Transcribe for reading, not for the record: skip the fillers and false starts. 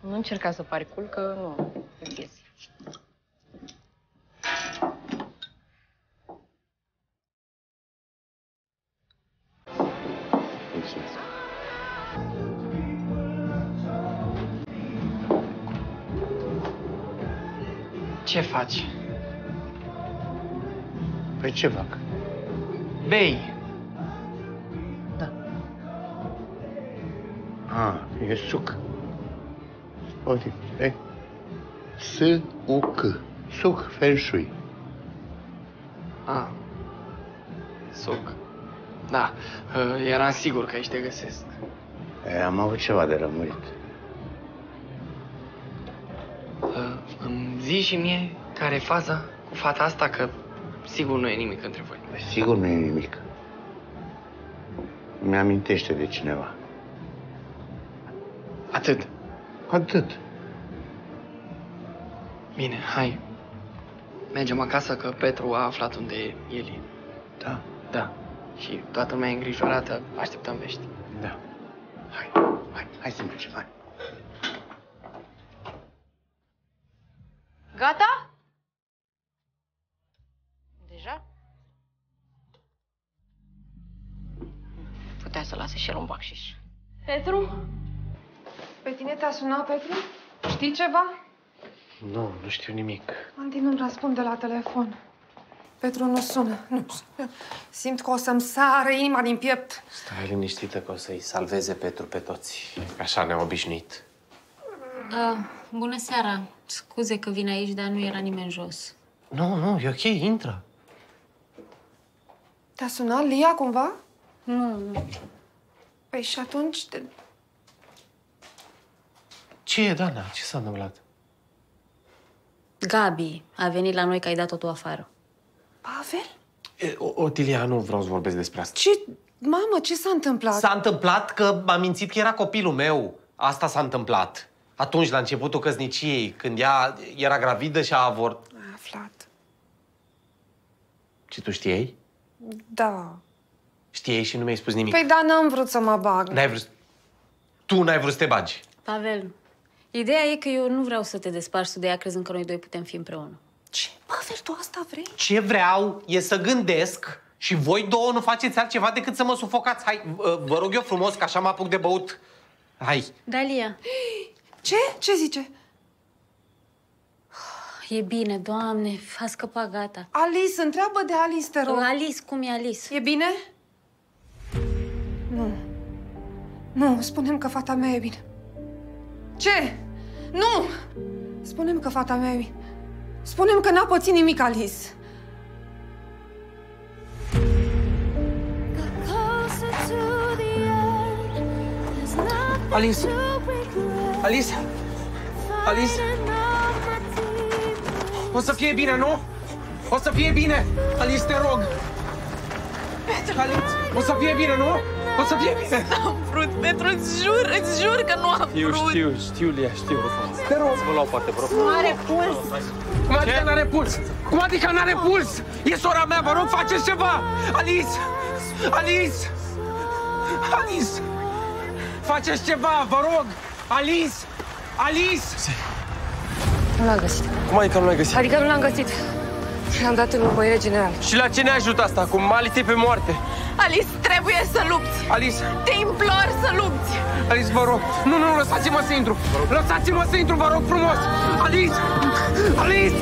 Nu încerca să pari cool, că nu îți iese. Ce faci? Păi ce fac? Bei! Da. A, e suc. Spoti, ei? S-U-C. Suc Feng Shui. A. Suc. Da, eram sigur că aici te găsesc. E, am avut ceva de rămurit. Îmi zici și mie care e faza cu fata asta, că sigur nu e nimic între voi. Sigur nu e nimic. Îmi amintește de cineva. Atât? Atât. Bine, hai. Mergem acasă, că Petru a aflat unde e el. Da? Da. Și toată lumea e îngrijorată, așteptăm vești. Da. Hai să mergem, hai. Gata? Deja? Putea să lase și el un bacșiș. Petru? Pe tine te-a sunat, Petru? Știi ceva? Nu, nu știu nimic. Andy nu-mi răspunde la telefon. Petru nu sună, nu. Simt că o să-mi sară inima din piept. Stai liniștită că o să-i salveze Petru pe toți. Așa ne-am obișnuit. Bună seara. Scuze că vin aici, dar nu era nimeni jos. Nu, nu, e ok, intră. Te-a sunat Lia cumva? Nu, nu. Păi și atunci... Ce e, Dana? Ce s-a întâmplat? Gabi a venit la noi că ai dat totul afară. Pavel? Otilia, nu vreau să vorbesc despre asta. Ce? Mamă, ce s-a întâmplat? S-a întâmplat că m-a mințit că era copilul meu. Asta s-a întâmplat. Atunci, la începutul căsniciei, când ea era gravidă și a avortat. Ai aflat. Ce, tu știai? Da. Știai și nu mi-ai spus nimic? Păi da, n-am vrut să mă bag. N-ai vrut... Tu n-ai vrut să te bagi. Pavel, ideea e că eu nu vreau să te desparți de ea crezând că noi doi putem fi împreună. Ce? Pavel, tu asta vrei? Ce vreau e să gândesc și voi două nu faceți altceva decât să mă sufocați. Hai, vă rog eu frumos, că așa mă apuc de băut. Hai. Da, Lia. Ce? Ce zice? E bine, Doamne, a scăpat, gata. Alice, întreabă de Alice, te rog. Alice, cum e Alice? E bine? Nu. Nu, spune-mi că fata mea e bine. Ce? Nu! Spune-mi că fata mea e bine. Spune-mi că n-a pățit nimic, Alice. Alice! Alice! Alice! O să fie bine, nu? O să fie bine! Alice, te rog! Alice, o să fie bine, nu? O să fie bine! N-am vrut, Petru, îți jur că nu am vrut! Eu știu, Lia, știu. Te rog! Să vă luau parte, bro. Nu are puls! Cum adică n-are puls? Cum adică n-are puls? E sora mea, vă rog, faceți ceva! Alice! Alice! Alice! Faceți ceva, vă rog! Alice! Alice! Nu l-am găsit. Cum adică nu l-am găsit? Adică nu l-am găsit. I-am dat în înlocuire general. Și la ce ne ajută asta? Cum m-a litit pe moarte? Alice, trebuie să lupți! Alice! Te implor să lupți! Alice, vă rog! Nu, nu, lăsați-mă să intru! Lăsați-mă să intru, vă rog frumos! Alice! Alice!